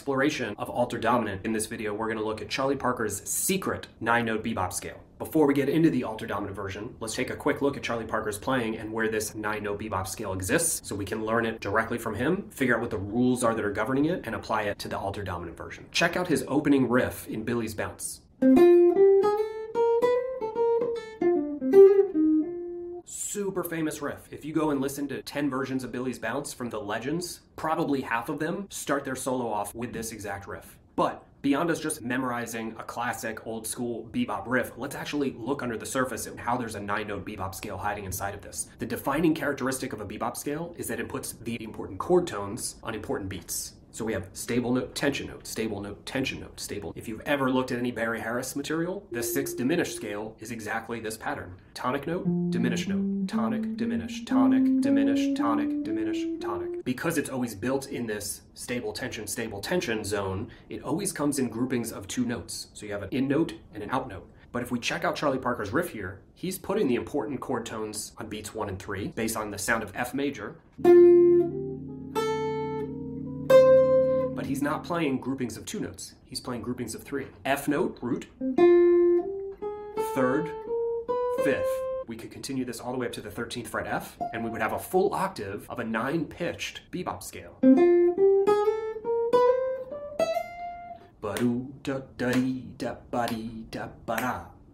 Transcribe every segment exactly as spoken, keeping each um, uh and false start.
exploration of alto dominant. In this video, we're going to look at Charlie Parker's secret nine-note bebop scale. Before we get into the alto dominant version, let's take a quick look at Charlie Parker's playing and where this nine-note bebop scale exists so we can learn it directly from him, figure out what the rules are that are governing it, and apply it to the alto dominant version. Check out his opening riff in Billy's Bounce. Super famous riff. If you go and listen to ten versions of Billy's Bounce from the legends, probably half of them start their solo off with this exact riff. But beyond us just memorizing a classic old school bebop riff, let's actually look under the surface at how there's a nine-note bebop scale hiding inside of this. The defining characteristic of a bebop scale is that it puts the important chord tones on important beats. So we have stable note, tension note, stable note, tension note, stable. If you've ever looked at any Barry Harris material, the sixth diminished scale is exactly this pattern. Tonic note, diminished note, tonic, diminish, tonic, diminish, tonic, diminish, tonic. Because it's always built in this stable tension, stable tension zone, it always comes in groupings of two notes. So you have an in note and an out note. But if we check out Charlie Parker's riff here, he's putting the important chord tones on beats one and three based on the sound of F major. But he's not playing groupings of two notes. He's playing groupings of three. F note, root, third, fifth. We could continue this all the way up to the thirteenth fret F, and we would have a full octave of a nine pitched bebop scale.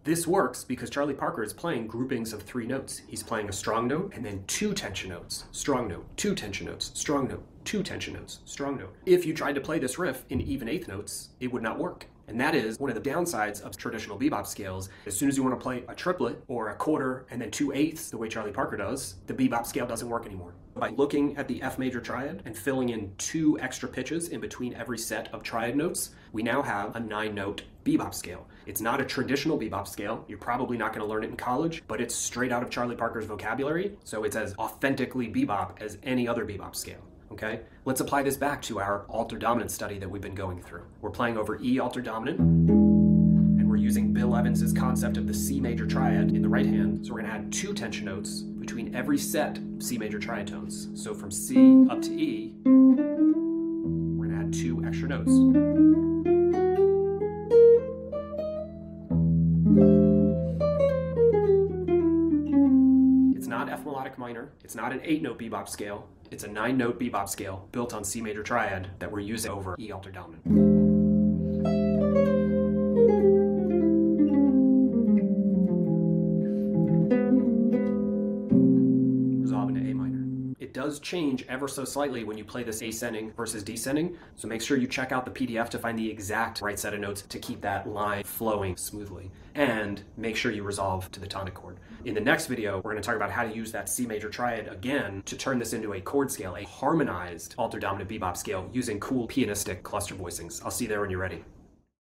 This works because Charlie Parker is playing groupings of three notes. He's playing a strong note and then two tension notes. Strong note, two tension notes, strong note, two tension notes, strong note. If you tried to play this riff in even eighth notes, it would not work. And that is one of the downsides of traditional bebop scales. As soon as you want to play a triplet or a quarter and then two eighths, the way Charlie Parker does, the bebop scale doesn't work anymore. By looking at the F major triad and filling in two extra pitches in between every set of triad notes, we now have a nine-note bebop scale. It's not a traditional bebop scale. You're probably not going to learn it in college, but it's straight out of Charlie Parker's vocabulary, so it's as authentically bebop as any other bebop scale. Okay, let's apply this back to our alto dominant study that we've been going through. We're playing over E alto dominant, and we're using Bill Evans's concept of the C major triad in the right hand. So we're going to add two tension notes between every set C major triad tones. So from C up to E, we're going to add two extra notes. It's not F melodic minor. It's not an eight-note bebop scale. It's a nine-note bebop scale built on C major triad that we're using over E alto dominant. Resolving to A minor. It does change ever so slightly when you play this ascending versus descending, so make sure you check out the P D F to find the exact right set of notes to keep that line flowing smoothly. And make sure you resolve to the tonic chord. In the next video, we're going to talk about how to use that C major triad again to turn this into a chord scale, a harmonized alto dominant bebop scale using cool pianistic cluster voicings. I'll see you there when you're ready.